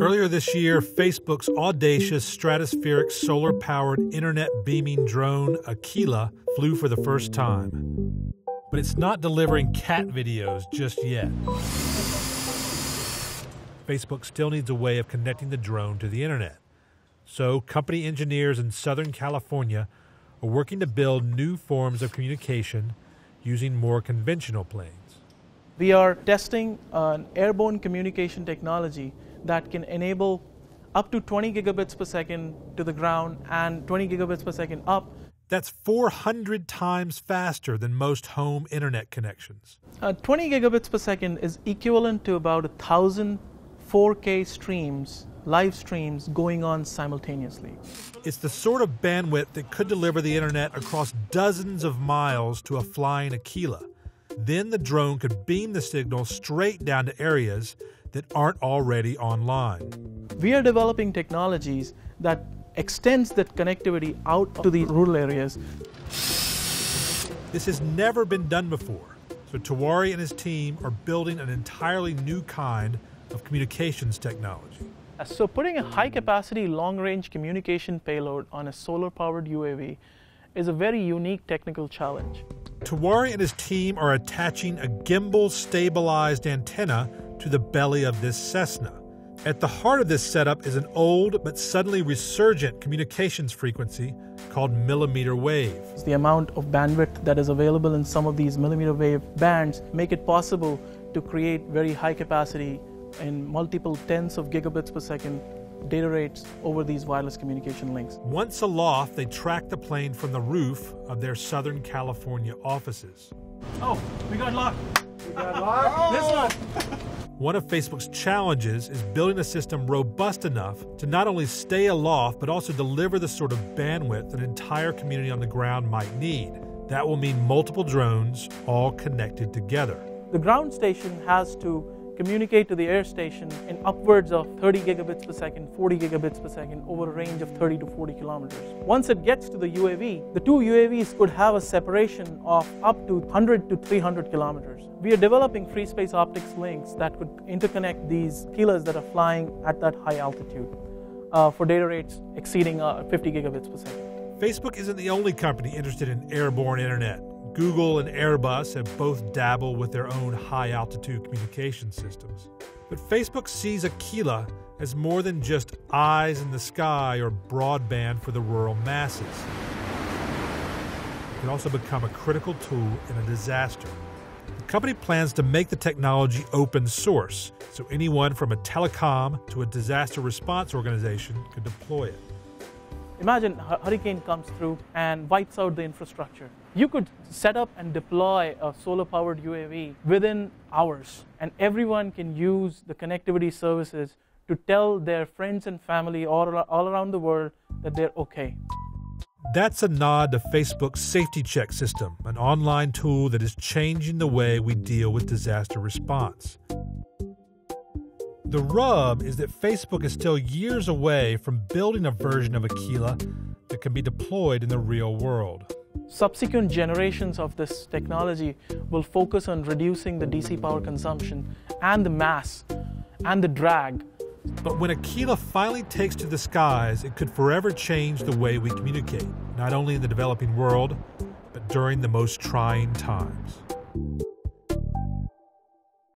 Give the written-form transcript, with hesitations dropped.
Earlier this year, Facebook's audacious stratospheric solar-powered internet beaming drone Aquila flew for the first time. But it's not delivering cat videos just yet. Facebook still needs a way of connecting the drone to the internet. So company engineers in Southern California are working to build new forms of communication using more conventional planes. We are testing an airborne communication technology that can enable up to 20 gigabits per second to the ground and 20 gigabits per second up. That's 400 times faster than most home internet connections. 20 gigabits per second is equivalent to about 1,000 4K streams, live streams going on simultaneously. It's the sort of bandwidth that could deliver the internet across dozens of miles to a flying Aquila. Then the drone could beam the signal straight down to areas that aren't already online. We are developing technologies that extends that connectivity out to the rural areas. This has never been done before, so Tiwari and his team are building an entirely new kind of communications technology. So putting a high-capacity, long-range communication payload on a solar-powered UAV is a very unique technical challenge. Tiwari and his team are attaching a gimbal-stabilized antenna to the belly of this Cessna. At the heart of this setup is an old but suddenly resurgent communications frequency called millimeter wave. The amount of bandwidth that is available in some of these millimeter wave bands make it possible to create very high capacity and multiple tens of gigabits per second data rates over these wireless communication links. Once aloft, they track the plane from the roof of their Southern California offices. Oh, we got locked. We got locked. Oh. This one. One of Facebook's challenges is building a system robust enough to not only stay aloft, but also deliver the sort of bandwidth an entire community on the ground might need. That will mean multiple drones, all connected together. The ground station has to communicate to the air station in upwards of 30 gigabits per second, 40 gigabits per second, over a range of 30 to 40 kilometers. Once it gets to the UAV, the two UAVs could have a separation of up to 100 to 300 kilometers. We are developing free space optics links that could interconnect these Aquilas that are flying at that high altitude for data rates exceeding 50 gigabits per second. Facebook isn't the only company interested in airborne internet. Google and Airbus have both dabbled with their own high-altitude communication systems. But Facebook sees Aquila as more than just eyes in the sky or broadband for the rural masses. It can also become a critical tool in a disaster. The company plans to make the technology open source, so anyone from a telecom to a disaster response organization could deploy it. Imagine a hurricane comes through and wipes out the infrastructure. You could set up and deploy a solar-powered UAV within hours, and everyone can use the connectivity services to tell their friends and family all around the world that they're okay. That's a nod to Facebook's Safety Check system, an online tool that is changing the way we deal with disaster response. The rub is that Facebook is still years away from building a version of Aquila that can be deployed in the real world. Subsequent generations of this technology will focus on reducing the DC power consumption and the mass and the drag. But when Aquila finally takes to the skies, it could forever change the way we communicate, not only in the developing world, but during the most trying times.